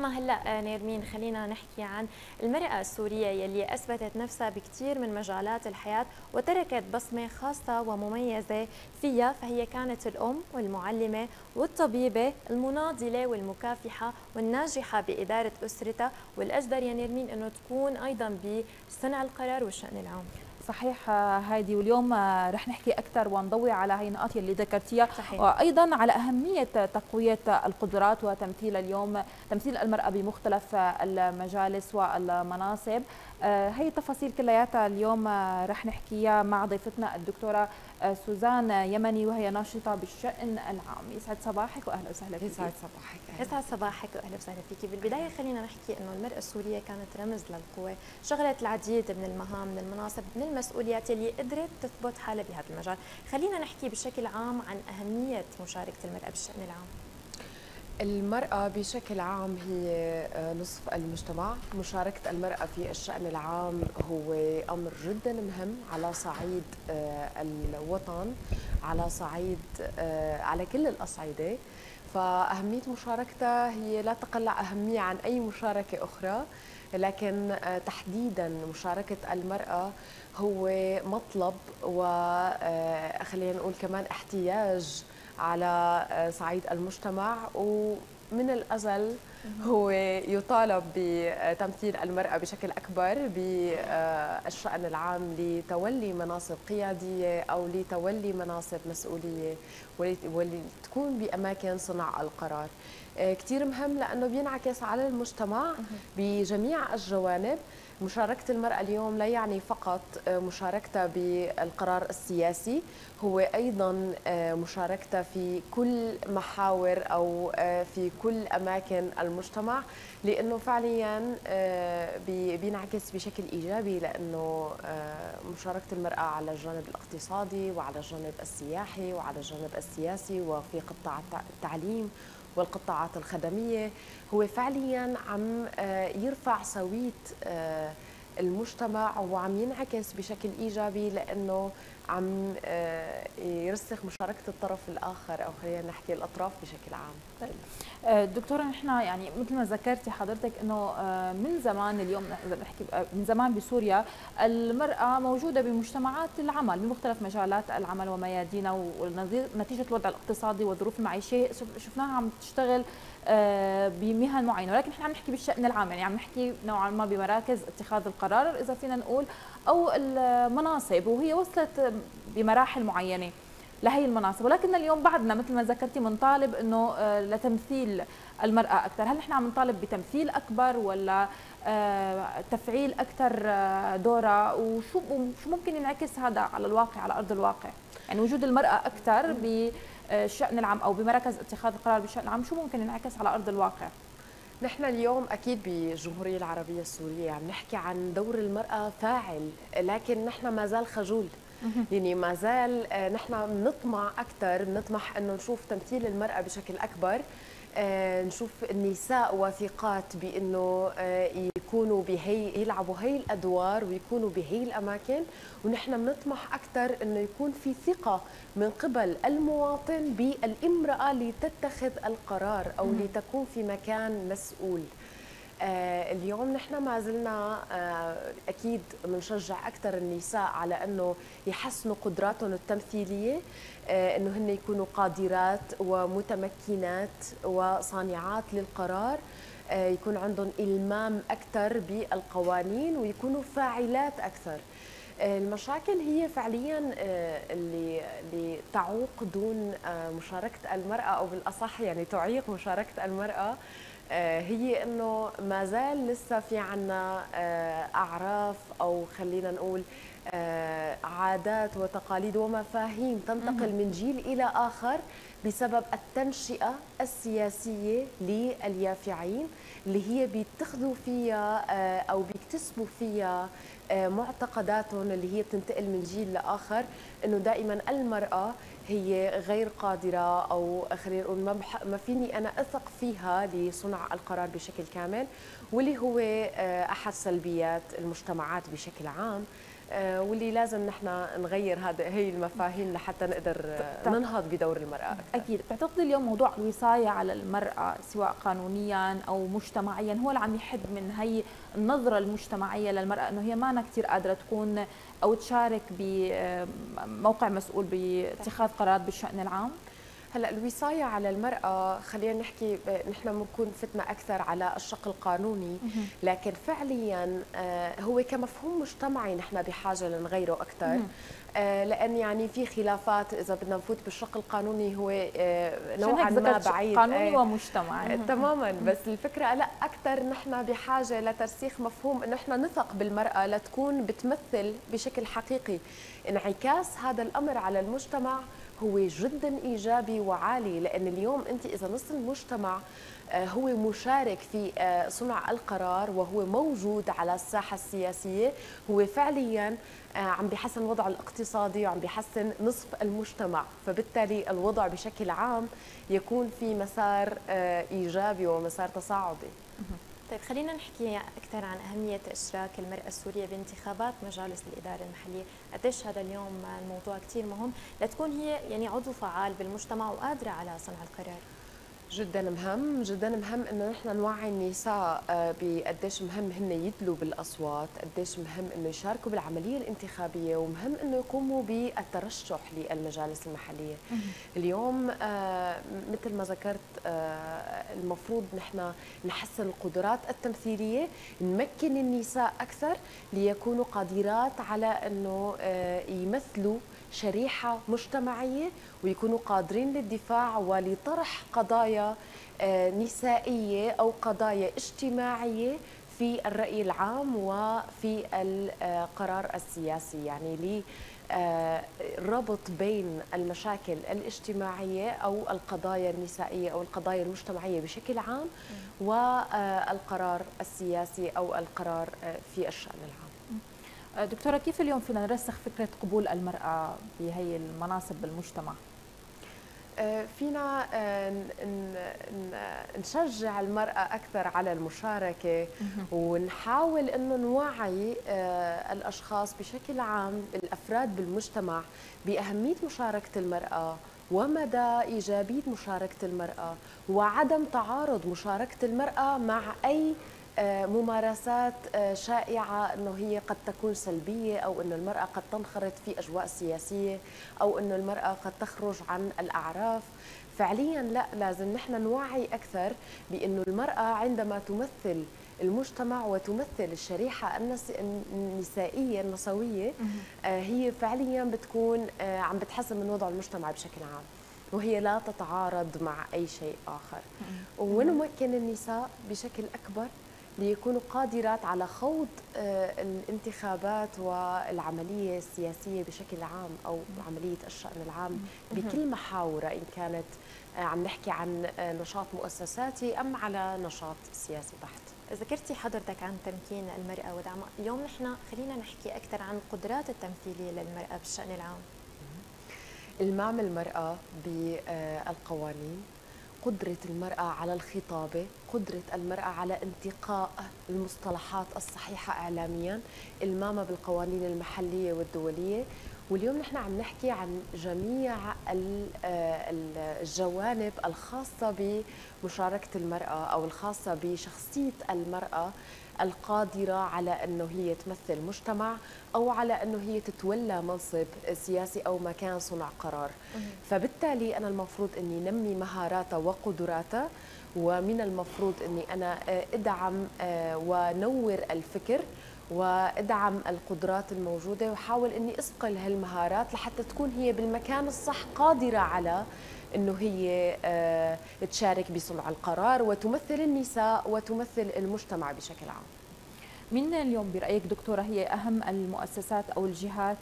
أما هلأ نرمين خلينا نحكي عن المرأة السورية يلي أثبتت نفسها بكثير من مجالات الحياة وتركت بصمة خاصة ومميزة فيها، فهي كانت الأم والمعلمة والطبيبة المناضلة والمكافحة والناجحة بإدارة أسرتها، والأجدر يا نرمين أنه تكون أيضا بصنع القرار والشأن العام. صحيح هادي، واليوم رح نحكي أكثر ونضوي على هاي النقاط اللي ذكرتيها، وأيضا على أهمية تقوية القدرات وتمثيل اليوم تمثيل المرأة بمختلف المجالس والمناصب. هي تفاصيل كلياتها اليوم رح نحكيها مع ضيفتنا الدكتورة سوزان يمني، وهي ناشطة بالشأن العام. يسعد صباحك وأهلا وسهلا فيك. يسعد صباحك وأهلا وسهلا فيك. بالبداية خلينا نحكي إنه المرأة السورية كانت رمز للقوة، شغلت العديد من المهام من المناصب من المسؤوليات اللي قدرت تثبت حالها بهذا المجال. خلينا نحكي بشكل عام عن أهمية مشاركة المرأة بالشأن العام. المرأة بشكل عام هي نصف المجتمع، مشاركة المرأة في الشأن العام هو أمر جدا مهم على صعيد الوطن، على صعيد على كل الأصعدة، فأهمية مشاركتها هي لا تقل أهمية عن أي مشاركة أخرى، لكن تحديدا مشاركة المرأة هو مطلب وخلينا نقول كمان احتياج على صعيد المجتمع، ومن الأزل هو يطالب بتمثيل المرأة بشكل أكبر بالشأن العام لتولي مناصب قيادية أو لتولي مناصب مسؤولية ولتكون بأماكن صنع القرار. كتير مهم لأنه بينعكس على المجتمع بجميع الجوانب. مشاركة المرأة اليوم لا يعني فقط مشاركتها بالقرار السياسي، هو أيضا مشاركتها في كل محاور أو في كل أماكن المجتمع، لأنه فعليا بينعكس بشكل إيجابي، لأنه مشاركة المرأة على الجانب الاقتصادي وعلى الجانب السياحي وعلى الجانب السياسي وفي قطاع التعليم والقطاعات الخدمية، هو فعليا عم يرفع سوية المجتمع وعم ينعكس بشكل إيجابي، لأنه عم يرسخ مشاركة الطرف الآخر أو خلينا نحكي الأطراف بشكل عام. طيب دكتورة، نحن يعني مثل ما ذكرتي حضرتك إنه من زمان، اليوم إذا بنحكي من زمان بسوريا المرأة موجودة بمجتمعات العمل بمختلف مجالات العمل وميادينها، ونتيجة الوضع الاقتصادي والظروف المعيشية شفناها عم تشتغل بمهن معينة، ولكن نحن عم نحكي بالشأن العام، يعني عم نحكي نوعا ما بمراكز اتخاذ القرار إذا فينا نقول أو المناصب، وهي وصلت بمراحل معينة لهي المناصب، ولكن اليوم بعدنا مثل ما ذكرتي بنطالب انه لتمثيل المرأة أكثر. هل نحن عم نطالب بتمثيل أكبر ولا تفعيل أكثر دورها، وشو ممكن ينعكس هذا على الواقع على أرض الواقع؟ يعني وجود المرأة أكثر بالشأن العام أو بمراكز اتخاذ القرار بالشأن العام، شو ممكن ينعكس على أرض الواقع؟ نحن اليوم أكيد بالجمهورية العربية السورية عم نحكي عن دور المرأة فاعل، لكن نحن ما زال خجول، يعني ما زال نحن بنطمع أكثر، بنطمح أنه نشوف تمثيل المرأة بشكل أكبر، نشوف النساء واثقات بأنه يكونوا يلعبوا هي الأدوار ويكونوا بهي الأماكن، ونحن بنطمح أكثر أنه يكون في ثقة من قبل المواطن بالامرأة لتتخذ القرار أو لتكون في مكان مسؤول. اليوم نحن ما زلنا أكيد بنشجع أكثر النساء على أنه يحسنوا قدراتهم التمثيلية، أنه هن يكونوا قادرات ومتمكنات وصانعات للقرار، يكون عندهم إلمام أكثر بالقوانين ويكونوا فاعلات أكثر. المشاكل هي فعليا اللي تعوق دون مشاركة المرأة، أو بالأصح يعني تعيق مشاركة المرأة، هي أنه ما زال لسه في عنا أعراف أو خلينا نقول عادات وتقاليد ومفاهيم تنتقل من جيل إلى آخر بسبب التنشئة السياسية لليافعين، اللي هي بيتخذوا فيها أو بيكتسبوا فيها معتقداتهم اللي هي بتنتقل من جيل لآخر، أنه دائما المرأة هي غير قادرة أو خلينا نقول ما فيني أنا أثق فيها لصنع القرار بشكل كامل، واللي هو أحد سلبيات المجتمعات بشكل عام. واللي لازم نحن نغير هذا هي المفاهيم لحتى نقدر ننهض بدور المرأة أكثر. أكيد. بتعتقدي اليوم موضوع الوصاية على المرأة سواء قانونيا أو مجتمعيا هو اللي عم يحد من هي النظرة المجتمعية للمرأة، أنه هي ما أنا كتير قادرة تكون أو تشارك بموقع مسؤول باتخاذ قرارات بالشأن العام؟ هلا الوصايه على المراه خلينا نحكي نحن بنكون فتنا اكثر على الشق القانوني، لكن فعليا هو كمفهوم مجتمعي نحن بحاجه لنغيره اكثر، لان يعني في خلافات اذا بدنا نفوت بالشق القانوني هو نوعا ما بعيد قانوني ومجتمعي تماما. بس الفكره لا اكثر نحن بحاجه لترسيخ مفهوم انه نحن نثق بالمراه لتكون بتمثل بشكل حقيقي. انعكاس هذا الامر على المجتمع هو جدا ايجابي وعالي، لان اليوم انت اذا نص المجتمع هو مشارك في صنع القرار وهو موجود على الساحه السياسيه، هو فعليا عم بيحسن وضعه الاقتصادي وعم بيحسن نصف المجتمع، فبالتالي الوضع بشكل عام يكون في مسار ايجابي ومسار تصاعدي. طيب خلينا نحكي أكثر عن أهمية إشراك المرأة السورية بانتخابات مجالس الإدارة المحلية، قديش هذا اليوم الموضوع كثير مهم لتكون هي يعني عضو فعال بالمجتمع وقادرة على صنع القرار. جدا مهم، جدا مهم انه نحن نوعي النساء بقديش مهم هن يدلوا بالاصوات، قديش مهم انه يشاركوا بالعمليه الانتخابيه، ومهم انه يقوموا بالترشح للمجالس المحليه. اليوم مثل ما ذكرت المفروض نحن نحسن القدرات التمثيليه، نمكن النساء اكثر ليكونوا قادرات على انه يمثلوا شريحة مجتمعية ويكونوا قادرين للدفاع ولطرح قضايا نسائية أو قضايا اجتماعية في الرأي العام وفي القرار السياسي، يعني لي ربط بين المشاكل الاجتماعية أو القضايا النسائية أو القضايا المجتمعية بشكل عام والقرار السياسي أو القرار في الشأن العام. دكتورة كيف اليوم فينا نرسخ فكرة قبول المرأة بهي المناصب بالمجتمع؟ فينا نشجع المرأة أكثر على المشاركة ونحاول أنه نوعي الأشخاص بشكل عام الأفراد بالمجتمع بأهمية مشاركة المرأة ومدى إيجابية مشاركة المرأة وعدم تعارض مشاركة المرأة مع أي ممارسات شائعة أنه هي قد تكون سلبية أو أن المرأة قد تنخرط في أجواء سياسية أو أن المرأة قد تخرج عن الأعراف. فعليا لا، لازم نحن نوعي أكثر بأنه المرأة عندما تمثل المجتمع وتمثل الشريحة النسائية النسوية هي فعليا بتكون عم بتحسن من وضع المجتمع بشكل عام وهي لا تتعارض مع أي شيء آخر، ونمكن النساء بشكل أكبر ليكونوا قادرات على خوض الانتخابات والعملية السياسية بشكل عام أو عملية الشأن العام بكل محاورة، إن كانت عم نحكي عن نشاط مؤسساتي أم على نشاط سياسي بحت. ذكرتي حضرتك عن تمكين المرأة ودعمها، اليوم نحن خلينا نحكي أكثر عن القدرات التمثيلية للمرأة بالشأن العام. المعمل المرأة بالقوانين، قدرة المرأة على الخطابة، قدرة المرأة على انتقاء المصطلحات الصحيحة إعلاميا، المامة بالقوانين المحلية والدولية. واليوم نحن عم نحكي عن جميع الجوانب الخاصة بمشاركة المرأة أو الخاصة بشخصية المرأة القادرة على أنه هي تمثل مجتمع أو على أنه هي تتولى منصب سياسي أو مكان صنع قرار. فبالتالي أنا المفروض أني نمي مهاراتها وقدراتها، ومن المفروض أني أنا أدعم ونور الفكر وادعم القدرات الموجودة وحاول أني أصقل هالمهارات لحتى تكون هي بالمكان الصح قادرة على أنه هي تشارك بصنع القرار وتمثل النساء وتمثل المجتمع بشكل عام. من اليوم برأيك دكتورة هي أهم المؤسسات أو الجهات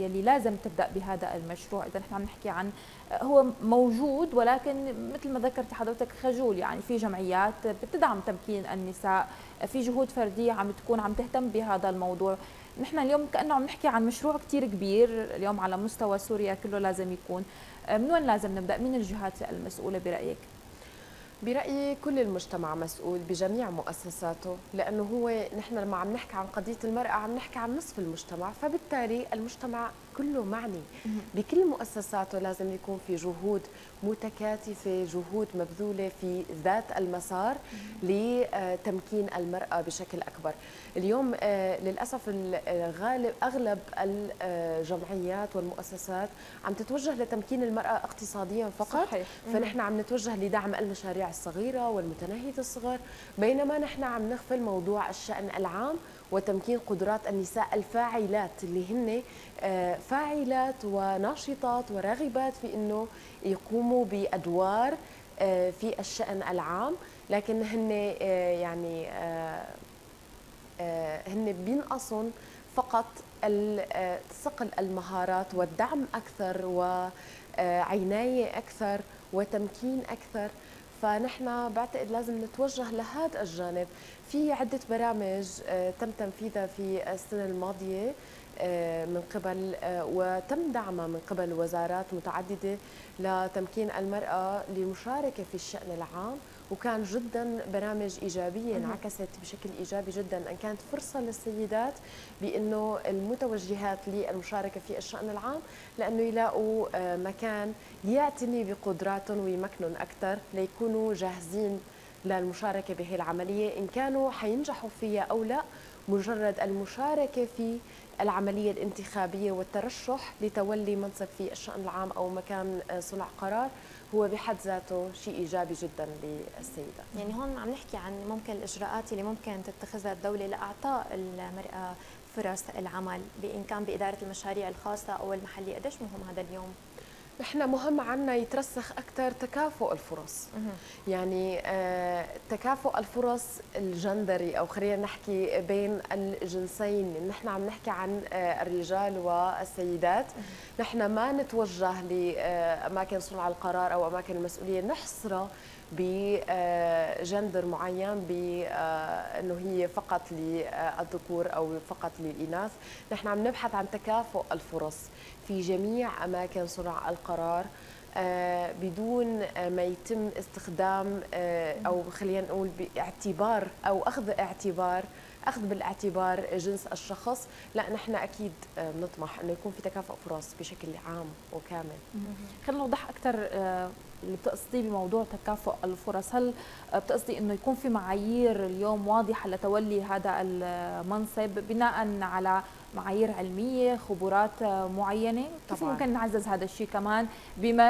يلي لازم تبدأ بهذا المشروع؟ إذا نحن عم نحكي عن هو موجود ولكن مثل ما ذكرت حضرتك خجول، يعني في جمعيات بتدعم تمكين النساء، في جهود فردية عم تكون عم تهتم بهذا الموضوع. نحن اليوم كأنه عم نحكي عن مشروع كتير كبير اليوم على مستوى سوريا كله لازم يكون. من وين لازم نبدأ؟ من الجهات المسؤولة برأيك؟ برأيي كل المجتمع مسؤول بجميع مؤسساته، لأنه هو نحن لما عم نحكي عن قضية المرأة عم نحكي عن نصف المجتمع، فبالتالي المجتمع كله معني بكل مؤسساته. لازم يكون في جهود متكاتفة، جهود مبذولة في ذات المسار لتمكين المرأة بشكل أكبر. اليوم للأسف الغالب أغلب الجمعيات والمؤسسات عم تتوجه لتمكين المرأة اقتصاديا فقط. صحيح. فنحن عم نتوجه لدعم المشاريع الصغيرة والمتناهية الصغر، بينما نحن عم نغفل موضوع الشأن العام وتمكين قدرات النساء الفاعلات اللي هن فاعلات وناشطات وراغبات في أنه يقوموا بأدوار في الشأن العام، لكن هن يعني هن بينقصن فقط صقل المهارات والدعم أكثر وعناية أكثر وتمكين أكثر. فنحن بعتقد لازم نتوجه لهذا الجانب. في عدة برامج تم تنفيذها في السنة الماضية من قبل وتم دعمها من قبل وزارات متعددة لتمكين المرأة للمشاركة في الشأن العام، وكان جدا برامج إيجابية انعكست بشكل إيجابي جدا، أن كانت فرصة للسيدات بأنه المتوجهات للمشاركة في الشأن العام لأنه يلاقوا مكان يعتني بقدراتهم ويمكنهم أكثر ليكونوا جاهزين للمشاركة بهي العملية، إن كانوا حينجحوا فيها أو لا. مجرد المشاركة في العملية الانتخابية والترشح لتولي منصب في الشأن العام أو مكان صنع قرار هو بحد ذاته شيء إيجابي جدا للسيدة. يعني هون عم نحكي عن ممكن الإجراءات اللي ممكن تتخذها الدولة لإعطاء المرأة فرص العمل، بإن كان بإدارة المشاريع الخاصة أو المحلية. قديش مهم هذا اليوم؟ نحن مهم عنا يترسخ أكثر تكافؤ الفرص، يعني تكافؤ الفرص الجندري، أو خلينا نحكي بين الجنسين. نحن عم نحكي عن الرجال والسيدات. نحن ما نتوجه لأماكن صنع القرار أو أماكن المسؤولية نحصرها بجندر معين، بأنه هي فقط للذكور أو فقط للإناث. نحن عم نبحث عن تكافؤ الفرص في جميع أماكن صنع القرار بدون ما يتم استخدام أو خلينا نقول باعتبار أو أخذ بالاعتبار جنس الشخص. لا، نحن أكيد بنطمح أنه يكون في تكافؤ فرص بشكل عام وكامل. خلينا نوضح أكثر اللي بتقصدي بموضوع تكافؤ الفرص. هل بتقصدي أنه يكون في معايير اليوم واضحة لتولي هذا المنصب بناء على معايير علمية، خبرات معينة؟ كيف ممكن نعزز هذا الشيء كمان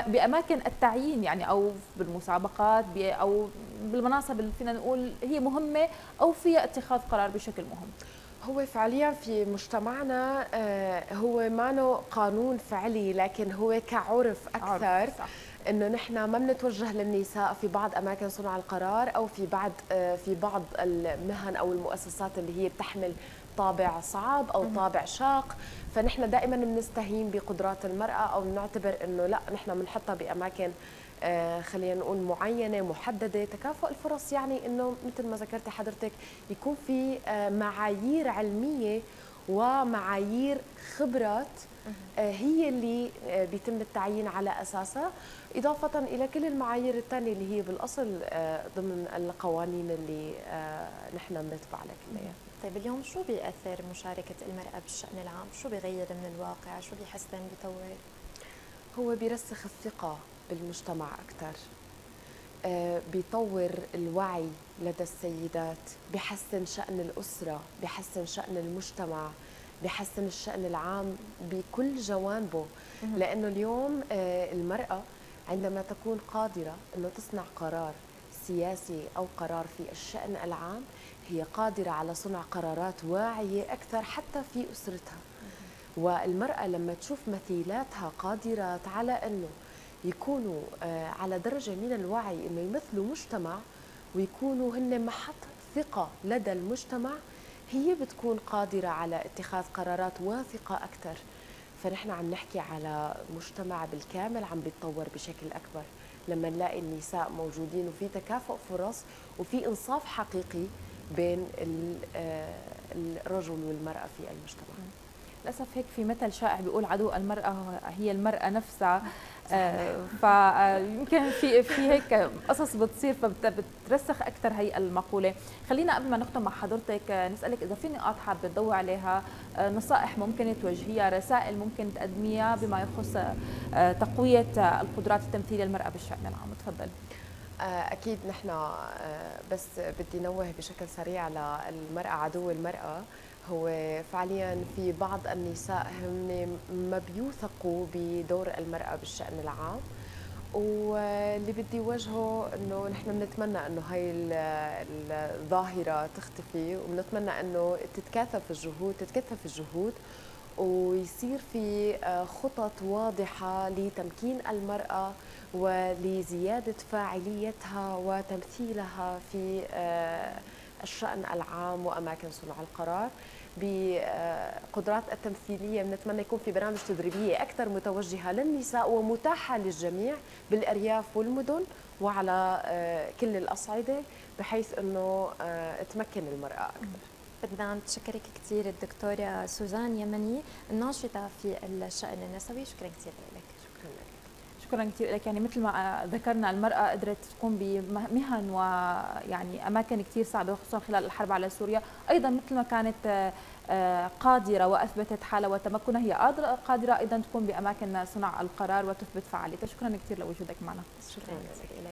بأماكن التعيين، يعني أو بالمسابقات أو بالمناصب اللي فينا نقول هي مهمة أو فيها اتخاذ قرار بشكل مهم؟ هو فعليا في مجتمعنا هو مانو قانون فعلي، لكن هو كعرف أكثر، انه نحن ما بنتوجه للنساء في بعض اماكن صنع القرار او في بعض المهن او المؤسسات اللي هي بتحمل طابع صعب او طابع شاق. فنحن دائما بنستهين بقدرات المرأة او بنعتبر انه لا، نحن بنحطها باماكن خلينا نقول معينة محددة. تكافؤ الفرص يعني انه مثل ما ذكرتي حضرتك يكون في معايير علمية ومعايير خبرات هي اللي بيتم التعيين على أساسها، إضافة إلى كل المعايير الثانية اللي هي بالأصل ضمن القوانين اللي نحن بنتبع لها. طيب اليوم شو بيأثر مشاركة المرأة بالشأن العام؟ شو بيغير من الواقع؟ شو بيحسن بيطور؟ هو بيرسخ الثقة بالمجتمع أكثر، بيطور الوعي لدى السيدات، بحسن شأن الأسرة، بحسن شأن المجتمع، بحسن الشأن العام بكل جوانبه. لأنه اليوم المرأة عندما تكون قادرة أنه تصنع قرار سياسي أو قرار في الشأن العام هي قادرة على صنع قرارات واعية أكثر حتى في أسرتها. والمرأة لما تشوف مثيلاتها قادرة على أنه يكونوا على درجة من الوعي أنه يمثلوا مجتمع ويكونوا هن محط ثقة لدى المجتمع، هي بتكون قادرة على اتخاذ قرارات واثقة أكثر. فنحن عم نحكي على مجتمع بالكامل عم بيتطور بشكل أكبر لما نلاقي النساء موجودين وفي تكافؤ فرص وفي إنصاف حقيقي بين الرجل والمرأة في المجتمع. للأسف هيك في مثل شائع بيقول عدو المرأة هي المرأة نفسها. فيمكن في هيك قصص بتصير فبترسخ اكثر هي المقوله. خلينا قبل ما نختم مع حضرتك نسالك اذا في نقاط حابه تضوي عليها، نصائح ممكن توجهيها، رسائل ممكن تقدميها بما يخص تقويه القدرات التمثيليه للمراه بالشان العام، تفضل. اكيد نحن بس بدي نوه بشكل سريع للمراه، عدو المراه هو فعليا في بعض النساء هم ما بيوثقوا بدور المرأة بالشأن العام، واللي بدي وجهه انه نحن بنتمنى انه هاي الظاهرة تختفي، وبنتمنى انه تتكثف الجهود ويصير في خطط واضحة لتمكين المرأة ولزيادة فاعليتها وتمثيلها في الشأن العام وأماكن صنع القرار. بقدرات التمثيلية بنتمنى يكون في برامج تدريبية أكثر متوجهة للنساء ومتاحة للجميع بالأرياف والمدن وعلى كل الأصعدة، بحيث أنه تمكن المرأة أكثر. بدنا نشكرك كثير الدكتورة سوزان يمني، الناشطة في الشأن النسوي، شكرا كثير لك. شكرا لك. شكرا كثير لك. يعني مثل ما ذكرنا المرأة قدرت تقوم بمهن ويعني أماكن كثير صعبة خصوصا خلال الحرب على سوريا، أيضا مثل ما كانت قادرة وأثبتت حالها وتمكنها هي قادرة أيضا تقوم بأماكن صنع القرار وتثبت فعاليتها. شكرا كثير لوجودك معنا. شكرا.